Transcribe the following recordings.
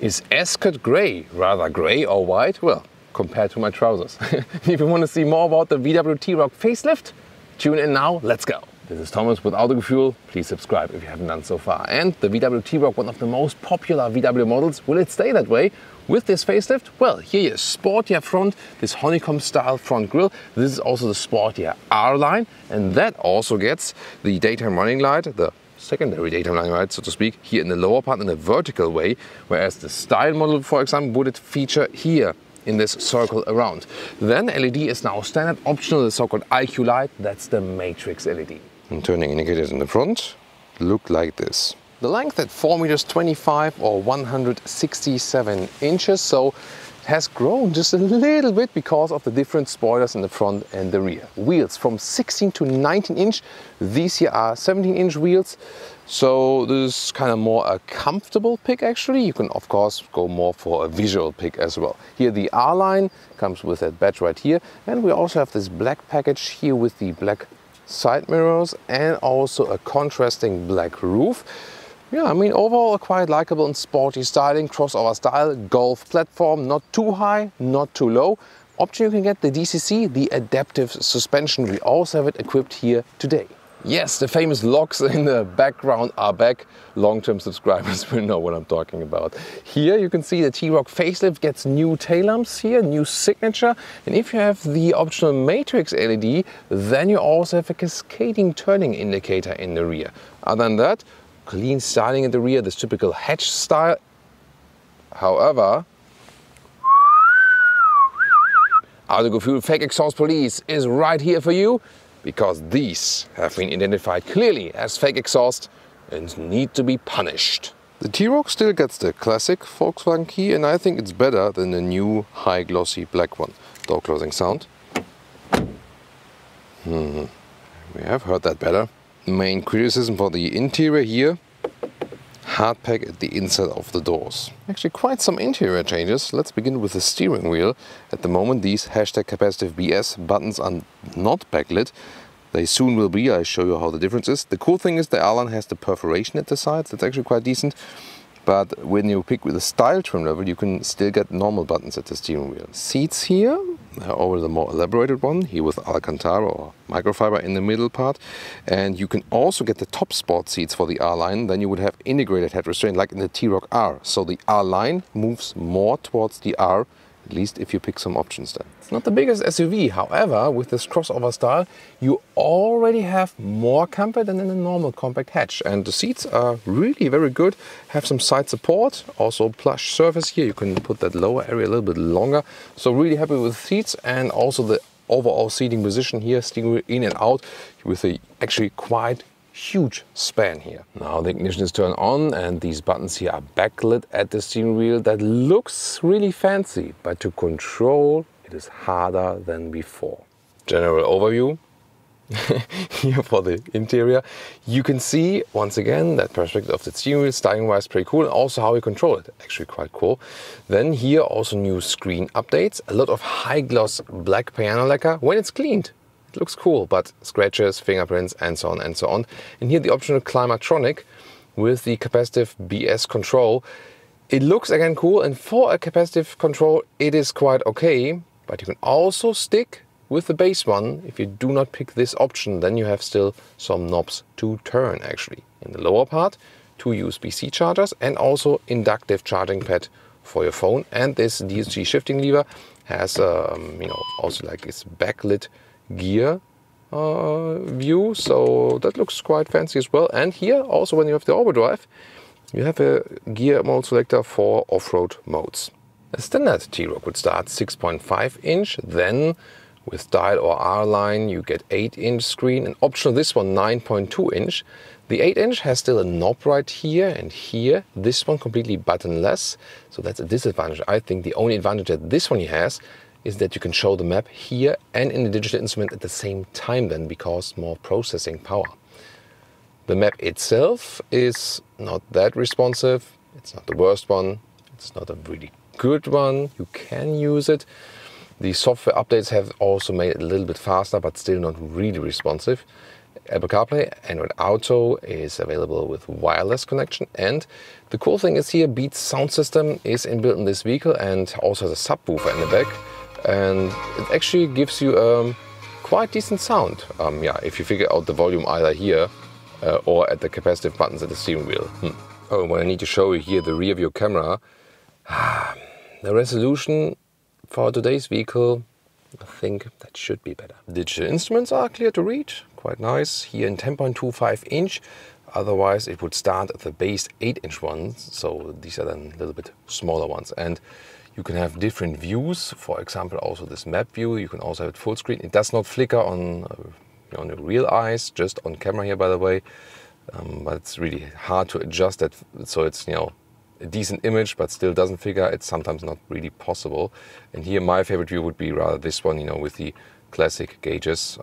Is ascot grey rather grey or white? Well, compared to my trousers. If you want to see more about the VW T-Roc facelift, tune in now, let's go. This is Thomas with Autogefühl. Please subscribe if you haven't done so far. And the VW T-Roc, one of the most popular VW models, will it stay that way with this facelift? Well, here you have sportier front, this honeycomb style front grille. This is also the sportier R-Line, and that also gets the daytime running light, the secondary daytime running light, so to speak, here in the lower part in a vertical way, whereas the style model, for example, would it feature here in this circle around. Then LED is now standard optional, the so-called IQ light, that's the Matrix LED. And turning indicators in the front look like this. The length at 4 meters 25 or 167 inches, so has grown just a little bit because of the different spoilers in the front and the rear. Wheels from 16 to 19 inch, these here are 17 inch wheels, so this is kind of more a comfortable pick actually. You can of course go more for a visual pick as well. Here the R-Line comes with that badge right here, and we also have this black package here with the black side mirrors and also a contrasting black roof. Yeah, I mean, overall a quite likable and sporty styling, crossover style, golf platform, not too high, not too low. Option you can get the DCC, the adaptive suspension. We also have it equipped here today. Yes, the famous locks in the background are back. Long-term subscribers will know what I'm talking about. Here you can see the T-Roc facelift gets new tail lamps here, new signature. And if you have the optional Matrix LED, then you also have a cascading turning indicator in the rear. Other than that, clean styling at the rear, this typical hatch style. However, Autogefühl Fake Exhaust Police is right here for you, because these have been identified clearly as fake exhaust and need to be punished. The T-Roc still gets the classic Volkswagen key, and I think it's better than the new high glossy black one. Door closing sound. We have heard that better. Main criticism for the interior here, hard pack at the inside of the doors. Actually quite some interior changes. Let's begin with the steering wheel. At the moment these #CapacitiveBS buttons are not backlit. They soon will be, I show you how the difference is. The cool thing is the R-Line has the perforation at the sides, that's actually quite decent. But when you pick with the style trim level, you can still get normal buttons at the steering wheel. Seats here are always a more elaborated one, here with Alcantara or microfiber in the middle part. And you can also get the top sport seats for the R-Line, then you would have integrated head restraint like in the T-Roc R. So the R-Line moves more towards the R, at least if you pick some options then. It's not the biggest SUV, however, with this crossover style, you already have more comfort than in a normal compact hatch. And the seats are really very good, have some side support, also plush surface here. You can put that lower area a little bit longer. So really happy with the seats and also the overall seating position here, steering wheel in and out with the actually quite huge span here. Now the ignition is turned on and these buttons here are backlit at the steering wheel. That looks really fancy, but to control it is harder than before. General overview here for the interior. You can see once again that perspective of the steering wheel, styling wise pretty cool, and also how you control it, actually quite cool. Then here also new screen updates, a lot of high gloss black piano lacquer when it's cleaned. It looks cool, but scratches, fingerprints, and so on and so on. And here the optional Climatronic with the capacitive BS control. It looks again cool, and for a capacitive control it is quite okay, but you can also stick with the base one. If you do not pick this option, then you have still some knobs to turn actually. In the lower part, two USB-C chargers and also inductive charging pad for your phone. And this DSG shifting lever has also like its backlit gear view, so that looks quite fancy as well. And here also when you have the overdrive, you have a gear mode selector for off-road modes. A standard T-Roc would start 6.5 inch, then with style or R-Line you get 8 inch screen, and optional this one 9.2 inch. The 8 inch has still a knob right here and here, this one completely buttonless, so that's a disadvantage. I think the only advantage that this one has is that you can show the map here and in the digital instrument at the same time then, because more processing power. The map itself is not that responsive. It's not the worst one. It's not a really good one. You can use it. The software updates have also made it a little bit faster, but still not really responsive. Apple CarPlay. Android Auto is available with wireless connection. And the cool thing is here, Beats sound system is inbuilt in this vehicle and also has a subwoofer in the back. And it actually gives you a quite decent sound. Yeah, if you figure out the volume either here or at the capacitive buttons at the steering wheel. Oh, and what I need to show you here, the rear view camera. The resolution for today's vehicle, I think that should be better. Digital instruments are clear to read, quite nice, here in 10.25 inch. Otherwise it would start at the base 8-inch ones, so these are then a little bit smaller ones. And you can have different views, for example also this map view, you can also have it full screen. It does not flicker on your real eyes, just on camera here by the way. But it's really hard to adjust that, so it's, you know, a decent image but still doesn't figure. It's sometimes not really possible. And here my favorite view would be rather this one, you know, with the classic gauges.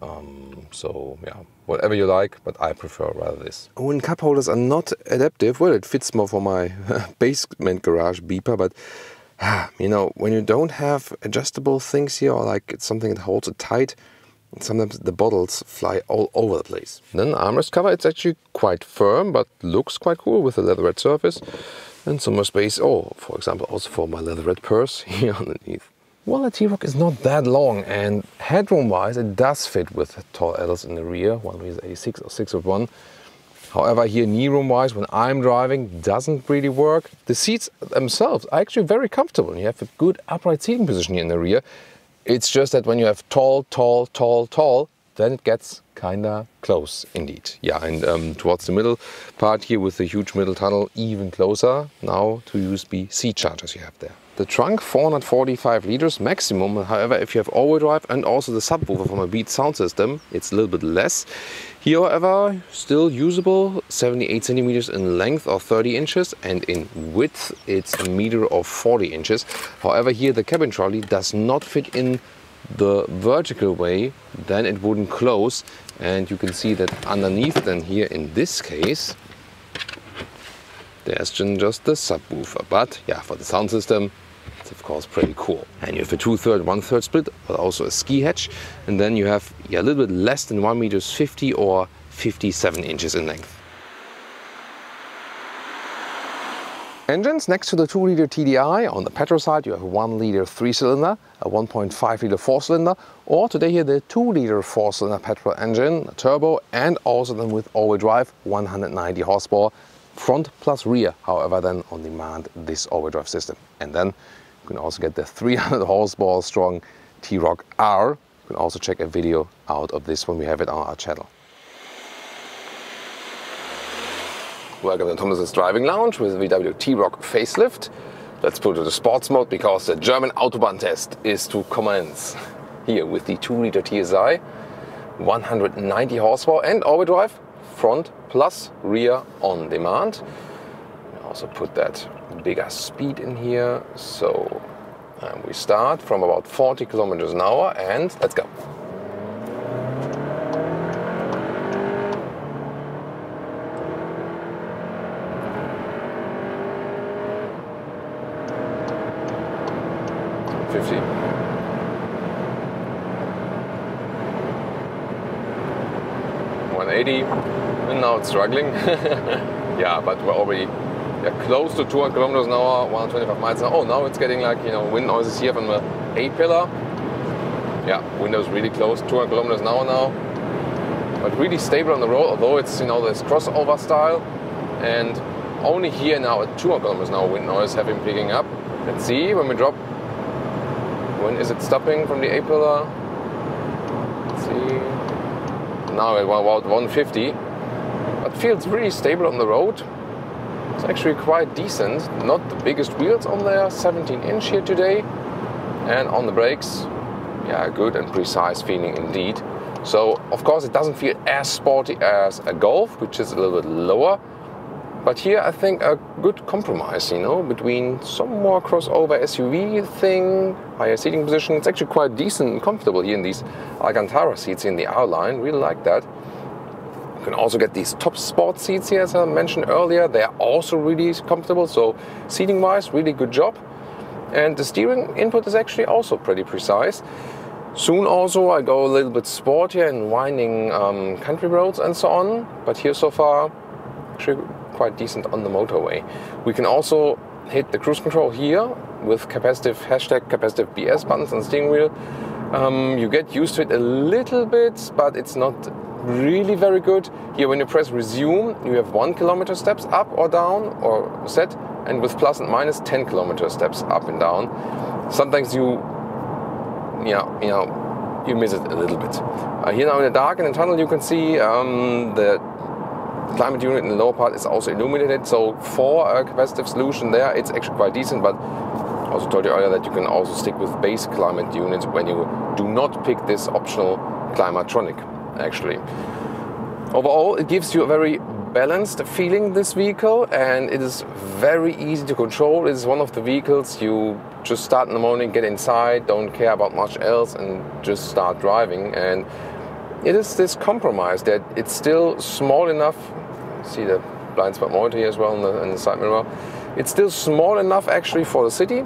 So yeah, whatever you like, but I prefer rather this. When cup holders are not adaptive, well, it fits more for my basement garage beeper, but you know, when you don't have adjustable things here, or like it's something that holds it tight, sometimes the bottles fly all over the place. Then armrest cover, it's actually quite firm but looks quite cool with a leatherette surface. And some more space, oh, for example, also for my leatherette purse here underneath. Well, the T-Roc is not that long, and headroom-wise, it does fit with tall adults in the rear, one with a 6 or 6'1". However, here knee room-wise, when I'm driving, doesn't really work. The seats themselves are actually very comfortable. You have a good upright seating position here in the rear. It's just that when you have tall, then it gets kinda close indeed. Yeah, and towards the middle part here with the huge middle tunnel, even closer now to USB-C chargers you have there. The trunk, 445 liters maximum. However, if you have all-wheel drive and also the subwoofer from a Beats sound system, it's a little bit less. Here, however, still usable, 78 centimeters in length or 30 inches, and in width, it's a meter or 40 inches. However, here the cabin trolley does not fit in the vertical way, then it wouldn't close, and you can see that underneath then here in this case there's just the subwoofer. But yeah, for the sound system it's of course pretty cool. And you have a 2/3, 1/3 split, but also a ski hatch, and then you have, yeah, a little bit less than 1.50 meters or 57 inches in length. Engines, next to the 2-liter TDI, on the petrol side you have a 1-liter 3-cylinder, a 1.5-liter 4-cylinder, or today here the 2-liter 4-cylinder petrol engine, a turbo, and also then with all-wheel drive, 190 horsepower, front plus rear, however then on demand this all-wheel drive system. And then you can also get the 300 horsepower strong T-Roc R. You can also check a video out of this one, we have it on our channel. Welcome to Thomas's Driving Lounge with VW T-Roc facelift. Let's put it to sports mode because the German Autobahn test is to commence. Here with the 2-liter TSI, 190 horsepower and all-wheel drive, front plus rear on demand. Also put that bigger speed in here. So we start from about 40 kilometers an hour and let's go. And now it's struggling. Yeah, but we're already close to 200 kilometers an hour, 125 miles an hour. Oh, now it's getting like, you know, wind noises here from the A-pillar. Yeah, window's really close, 200 kilometers an hour now. But really stable on the road, although it's, you know, this crossover style. And only here now at 200 kilometers an hour wind noise have been picking up. Let's see when we drop. When is it stopping from the A-pillar? Let's see. Now at about 150, but feels really stable on the road. It's actually quite decent. Not the biggest wheels on there, 17 inch here today, and on the brakes, yeah, good and precise feeling indeed. So of course it doesn't feel as sporty as a Golf, which is a little bit lower, but here I think a good compromise, you know, between some more crossover SUV thing, higher seating position. It's actually quite decent and comfortable here in these Alcantara seats in the R-Line, really like that. You can also get these top sport seats here, as I mentioned earlier. They're also really comfortable, so seating wise, really good job. And the steering input is actually also pretty precise. Soon also I go a little bit sportier and winding country roads and so on, but here so far actually quite decent on the motorway. We can also hit the cruise control here with capacitive #capacitive BS buttons on the steering wheel. You get used to it a little bit, but it's not really very good. Here when you press resume, you have 1 kilometer steps up or down or set, and with plus and minus 10 kilometer steps up and down. Sometimes you miss it a little bit. Here now in the dark in the tunnel you can see the climate unit in the lower part is also illuminated, so for a capacitive solution there it's actually quite decent, but I also told you earlier that you can also stick with base climate units when you do not pick this optional Climatronic actually. Overall it gives you a very balanced feeling, this vehicle, and it is very easy to control. It is one of the vehicles you just start in the morning, get inside, don't care about much else and just start driving. And it is this compromise that it's still small enough, see the blind spot monitor here as well in the side mirror, it's still small enough actually for the city,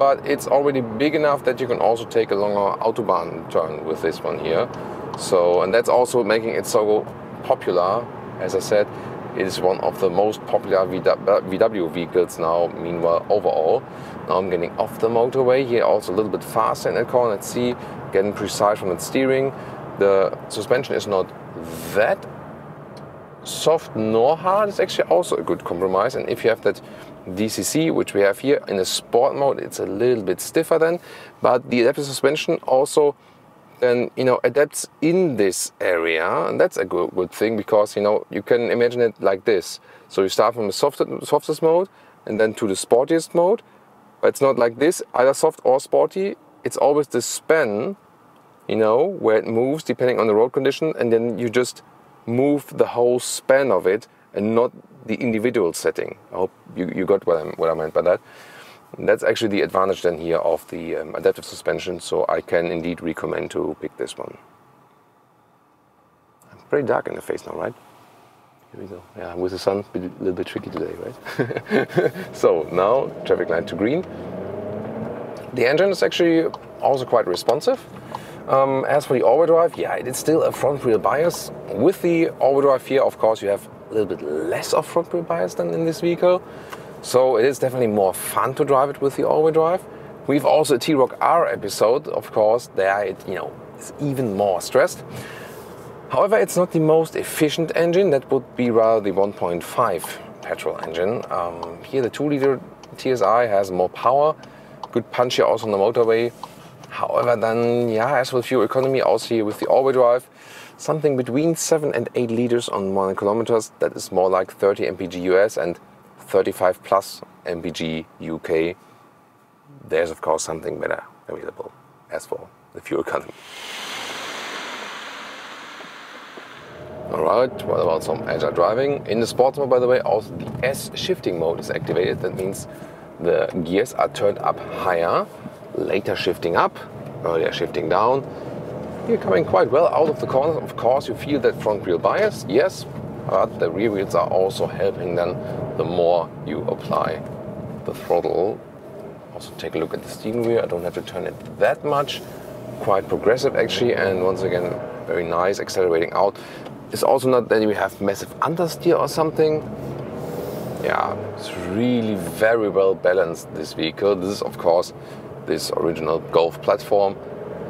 but it's already big enough that you can also take a longer Autobahn turn with this one here. So, and that's also making it so popular. As I said, it is one of the most popular VW vehicles now, meanwhile, overall. Now I'm getting off the motorway here, also a little bit faster in that corner. Let's see, getting precise from the steering. The suspension is not that soft nor hard. It's actually also a good compromise. And if you have that DCC, which we have here in a sport mode, it's a little bit stiffer then. But the adaptive suspension also then, you know, adapts in this area, and that's a good thing, because, you know, you can imagine it like this. So you start from the softest mode and then to the sportiest mode, but it's not like this, either soft or sporty. It's always the span, you know, where it moves depending on the road condition, and then you just move the whole span of it and not the individual setting. I hope you got what I meant by that. And that's actually the advantage then here of the adaptive suspension, so I can indeed recommend to pick this one. I'm pretty dark in the face now, right? Here we go. Yeah, with the sun, a little bit tricky today, right? So now, traffic light to green. The engine is actually also quite responsive. As for the all-wheel drive, yeah, it's still a front-wheel bias. With the all-wheel drive here, of course, you have a little bit less of front-wheel bias than in this vehicle. So it is definitely more fun to drive it with the all-wheel drive. We've also a T-Roc R episode, of course, there it, you know, is even more stressed. However, it's not the most efficient engine, that would be rather the 1.5 petrol engine. Here the 2-liter TSI has more power, good punch here also on the motorway. However then, yeah, as with fuel economy, also here with the all-wheel drive, something between 7 and 8 liters on 1 kilometers, that is more like 30 mpg US and 35 plus mpg UK. There's of course something better available as for the fuel economy. Alright, what about some agile driving? In the sports mode, by the way, also the S shifting mode is activated. That means the gears are turned up higher, later shifting up, earlier shifting down. You're coming quite well out of the corners. Of course, you feel that front wheel bias, yes, but the rear wheels are also helping then the more you apply the throttle. Also take a look at the steering wheel, I don't have to turn it that much. Quite progressive actually, and once again very nice, accelerating out. It's also not that you have massive understeer or something. Yeah, it's really very well balanced, this vehicle. This is of course this original Golf platform,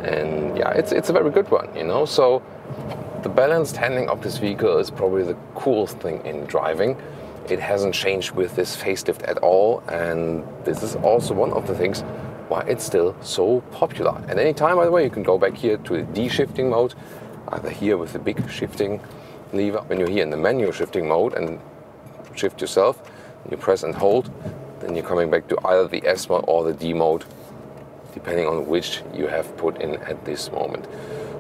and yeah, it's a very good one, you know. So the balanced handling of this vehicle is probably the coolest thing in driving. It hasn't changed with this facelift at all, and this is also one of the things why it's still so popular. At any time, by the way, you can go back here to the D-shifting mode, either here with the big shifting lever. When you're here in the manual shifting mode and shift yourself, you press and hold, then you're coming back to either the S mode or the D mode, depending on which you have put in at this moment.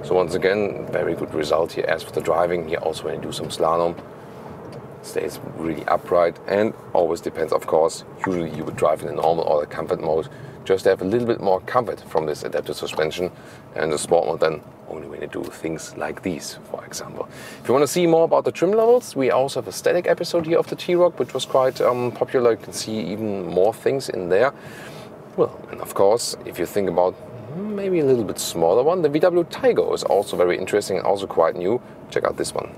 So once again, very good result here. As for the driving, here also when you do some slalom, stays really upright, and always depends, of course, usually you would drive in a normal or a comfort mode, just to have a little bit more comfort from this adaptive suspension, and the sport mode then only when you do things like these, for example. If you want to see more about the trim levels, we also have a static episode here of the T-Roc, which was quite popular. You can see even more things in there. Well, and of course, if you think about maybe a little bit smaller one, the VW Taigo is also very interesting and also quite new. Check out this one.